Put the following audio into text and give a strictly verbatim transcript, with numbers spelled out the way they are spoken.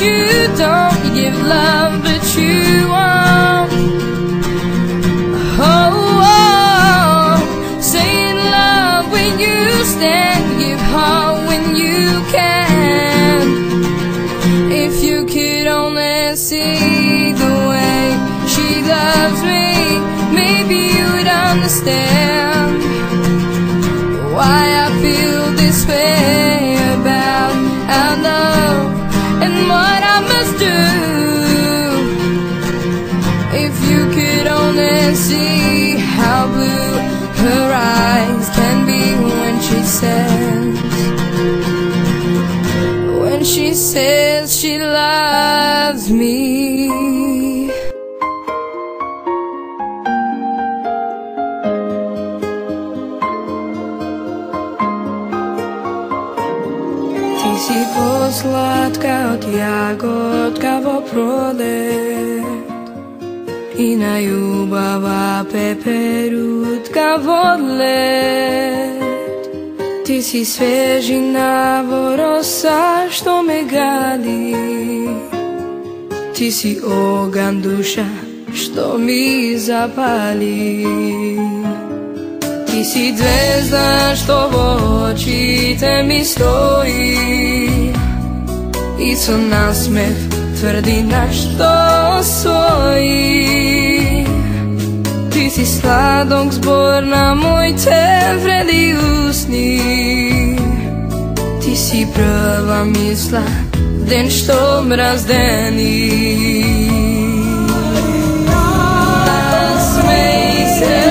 you don't. You give love, but you won't. Oh, oh, oh. Say in love when you stand, give heart when you can. If you could only see the way she loves me, maybe you'd understand why I feel this way about our love and what I must do. If you could only see how blue her eyes can be when she says, when she says she loves me. Сико сладка от ягодка во пролет и најубава пеперутка во лет. Ти си свежина во роса што ме гали, ти си оган душа што ми запали. Ти си звезда што во очите ми стои и со насмев тврди нашто освои. Ти си сладок збор на моите врели усни, ти си прва мисла ден што мраздени. Смеј се.